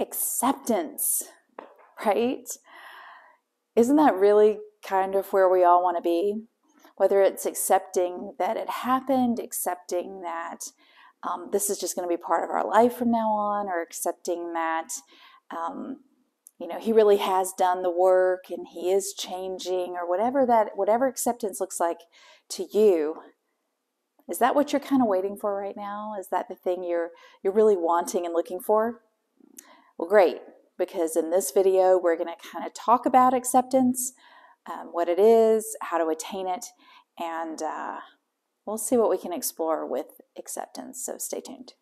acceptance, right? Isn't that really kind of where we all want to be? Whether it's accepting that it happened, accepting that this is just going to be part of our life from now on, or accepting that, you know, he really has done the work and he is changing, or whatever that, whatever acceptance looks like to you. Is that what you're kind of waiting for right now? Is that the thing you're really wanting and looking for? Well, great, because in this video, we're going to kind of talk about acceptance, what it is, how to attain it, and we'll see what we can explore with acceptance. So stay tuned.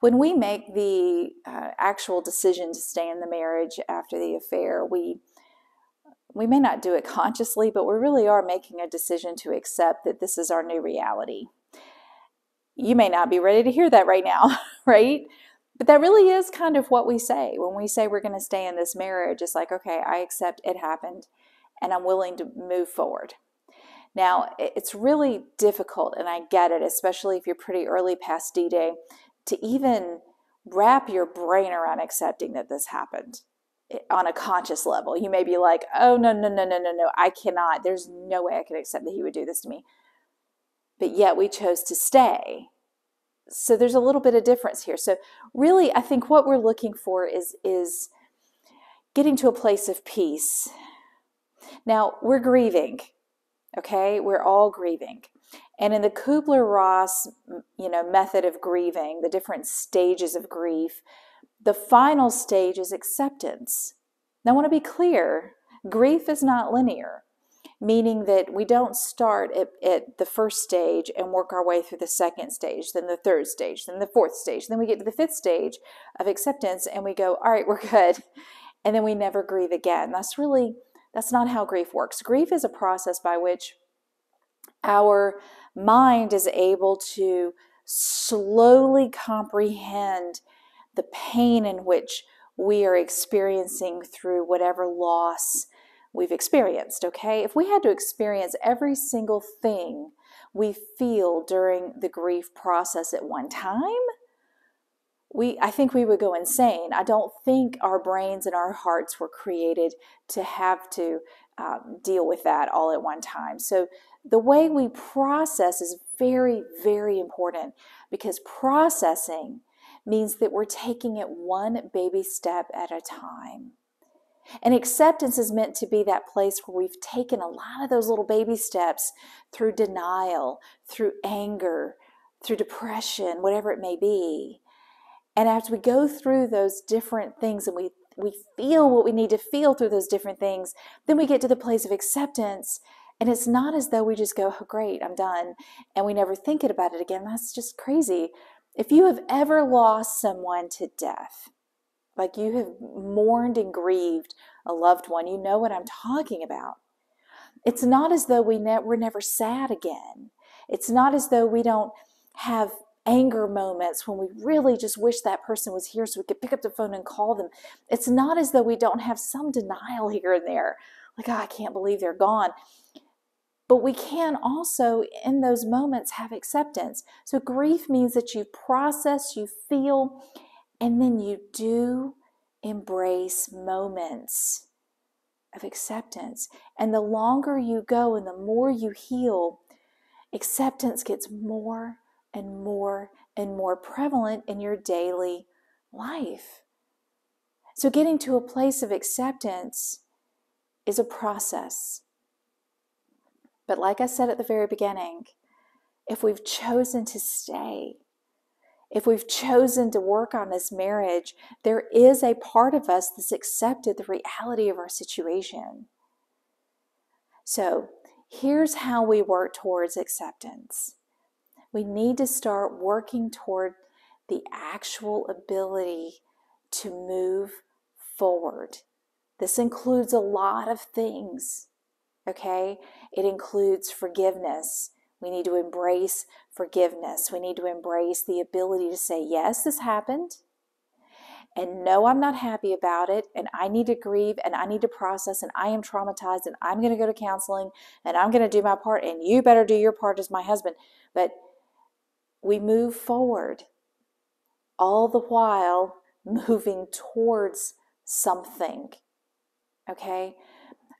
When we make the actual decision to stay in the marriage after the affair, we may not do it consciously, but we really are making a decision to accept that this is our new reality. You may not be ready to hear that right now, right? But that really is kind of what we say. When we say we're going to stay in this marriage, it's like, okay, I accept it happened and I'm willing to move forward. Now, it's really difficult, and I get it, especially if you're pretty early past D-Day, to even wrap your brain around accepting that this happened on a conscious level. You may be like, oh, no, I cannot. There's no way I could accept that he would do this to me. But yet we chose to stay. So there's a little bit of difference here. So really, I think what we're looking for is getting to a place of peace. Now, we're grieving, okay? We're all grieving. And in the Kubler-Ross, you know, method of grieving, the different stages of grief, the final stage is acceptance. Now, I want to be clear, grief is not linear, meaning that we don't start at the first stage and work our way through the second stage, then the third stage, then the fourth stage, then we get to the fifth stage of acceptance and we go, all right, we're good. And then we never grieve again. That's not how grief works. Grief is a process by which our mind is able to slowly comprehend the pain in which we are experiencing through whatever loss we've experienced, okay? If we had to experience every single thing we feel during the grief process at one time, I think we would go insane. I don't think our brains and our hearts were created to have to deal with that all at one time. So the way we process is very, very important, because processing means that we're taking it one baby step at a time. And acceptance is meant to be that place where we've taken a lot of those little baby steps through denial, through anger, through depression, whatever it may be. And as we go through those different things and we feel what we need to feel through those different things, then we get to the place of acceptance. And it's not as though we just go, oh, great, I'm done, and we never think about it again. That's just crazy. If you have ever lost someone to death, like you have mourned and grieved a loved one, you know what I'm talking about. It's not as though we're never sad again. It's not as though we don't have anger moments when we really just wish that person was here so we could pick up the phone and call them. It's not as though we don't have some denial here and there. Like, oh, I can't believe they're gone. But we can also, in those moments, have acceptance. So grief means that you process, you feel, and then you do embrace moments of acceptance. And the longer you go and the more you heal, acceptance gets more and more and more prevalent in your daily life. So getting to a place of acceptance is a process. But like I said at the very beginning, if we've chosen to stay, if we've chosen to work on this marriage, there is a part of us that's accepted the reality of our situation. So here's how we work towards acceptance. We need to start working toward the actual ability to move forward. This includes a lot of things, okay? It includes forgiveness. We need to embrace forgiveness. We need to embrace the ability to say, yes, this happened. and no, I'm not happy about it, and I need to grieve, and I need to process, and I am traumatized, and I'm going to go to counseling, and I'm going to do my part, and you better do your part as my husband. But we move forward, all the while moving towards something, okay?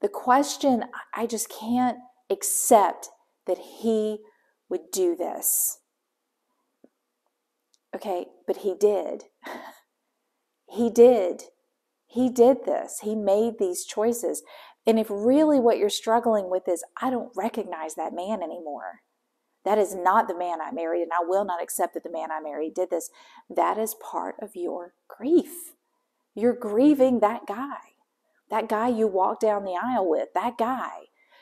The question, I just can't accept that he would do this. Okay, but he did. He did. He did this. He made these choices. And if really what you're struggling with is, I don't recognize that man anymore. That is not the man I married, and I will not accept that the man I married did this. That is part of your grief. You're grieving that guy. That guy you walked down the aisle with. That guy.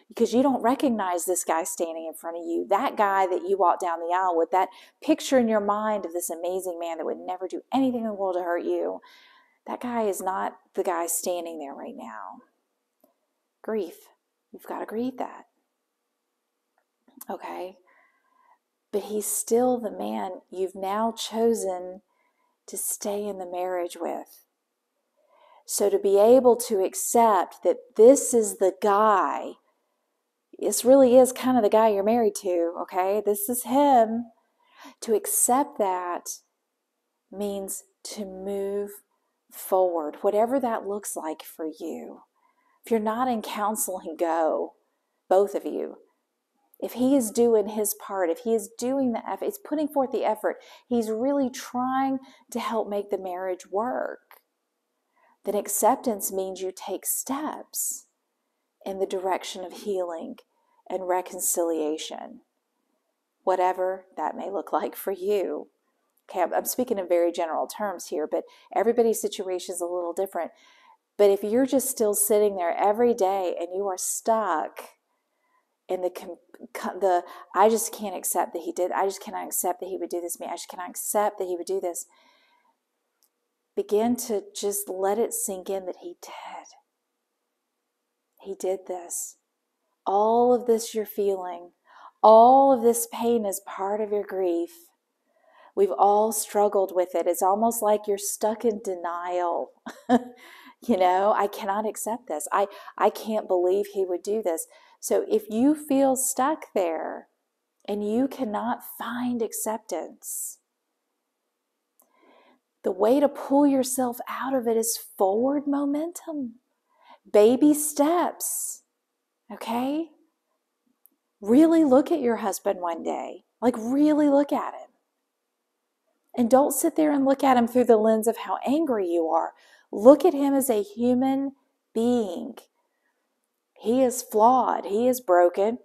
Because you don't recognize this guy standing in front of you. That guy that you walked down the aisle with. That picture in your mind of this amazing man that would never do anything in the world to hurt you. That guy is not the guy standing there right now. Grief. You've got to grieve that. Okay? But he's still the man you've now chosen to stay in the marriage with. So to be able to accept that this is the guy, this really is kind of the guy you're married to, okay? This is him. To accept that means to move forward, whatever that looks like for you. If you're not in counseling, go, both of you. If he is doing his part, if he is doing the effort, he's putting forth the effort, he's really trying to help make the marriage work, then acceptance means you take steps in the direction of healing and reconciliation, whatever that may look like for you. Okay, I'm speaking in very general terms here, but everybody's situation is a little different. But if you're just still sitting there every day and you are stuck in the I just can't accept that he did, I just cannot accept that he would do this to me, I just cannot accept that he would do this, begin to just let it sink in that he did. He did this. All of this you're feeling, all of this pain is part of your grief. We've all struggled with it. It's almost like you're stuck in denial. You know, I cannot accept this. I can't believe he would do this. So if you feel stuck there and you cannot find acceptance, the way to pull yourself out of it is forward momentum. Baby steps, okay? Really look at your husband one day. Like, really look at him. And don't sit there and look at him through the lens of how angry you are. Look at him as a human being. He is flawed. He is broken.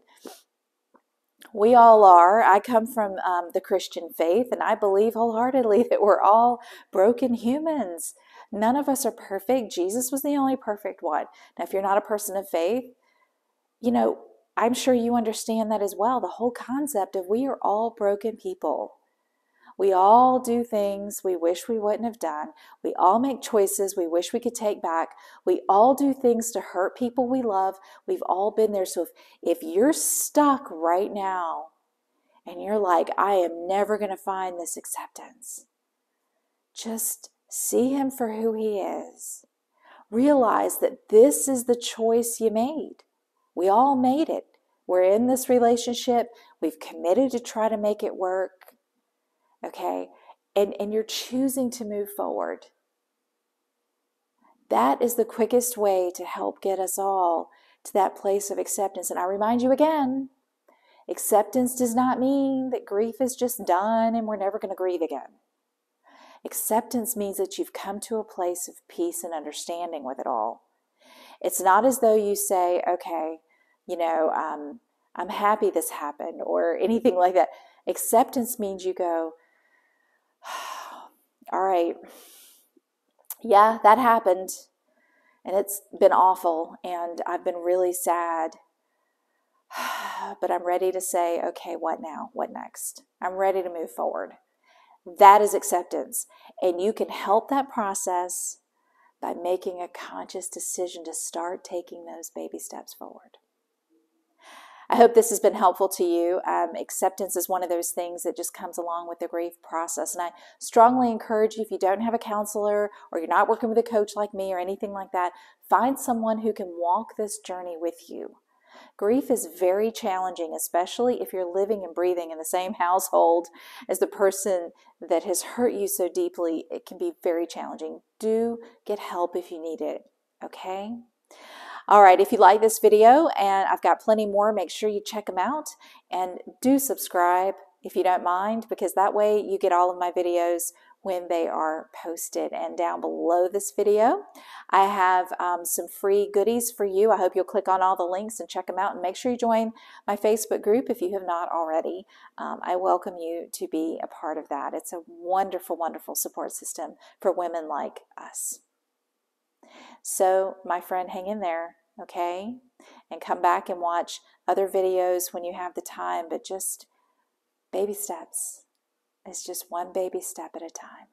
We all are. I come from the Christian faith, and I believe wholeheartedly that we're all broken humans. None of us are perfect. Jesus was the only perfect one. Now, if you're not a person of faith, you know, I'm sure you understand that as well. The whole concept of we are all broken people. We all do things we wish we wouldn't have done. We all make choices we wish we could take back. We all do things to hurt people we love. We've all been there. So if you're stuck right now and you're like, I am never going to find this acceptance, just see him for who he is. Realize that this is the choice you made. We all made it. We're in this relationship. We've committed to try to make it work. Okay, and you're choosing to move forward. That is the quickest way to help get us all to that place of acceptance. And I remind you again, acceptance does not mean that grief is just done and we're never going to grieve again. Acceptance means that you've come to a place of peace and understanding with it all. It's not as though you say, okay, you know, I'm happy this happened or anything like that. Acceptance means you go, all right, yeah, that happened, and it's been awful, and I've been really sad, but I'm ready to say, okay, what now? What next? I'm ready to move forward. That is acceptance, and you can help that process by making a conscious decision to start taking those baby steps forward. I hope this has been helpful to you. Acceptance is one of those things that just comes along with the grief process. And I strongly encourage you, if you don't have a counselor or you're not working with a coach like me or anything like that, find someone who can walk this journey with you. Grief is very challenging, especially if you're living and breathing in the same household as the person that has hurt you so deeply. It can be very challenging. Do get help if you need it, okay? All right, if you like this video, and I've got plenty more, make sure you check them out, and do subscribe if you don't mind, because that way you get all of my videos when they are posted. And down below this video, I have some free goodies for you. I hope you'll click on all the links and check them out, and make sure you join my Facebook group if you have not already. I welcome you to be a part of that. It's a wonderful, wonderful support system for women like us. So, my friend, hang in there, okay? And come back and watch other videos when you have the time, but just baby steps. It's just one baby step at a time.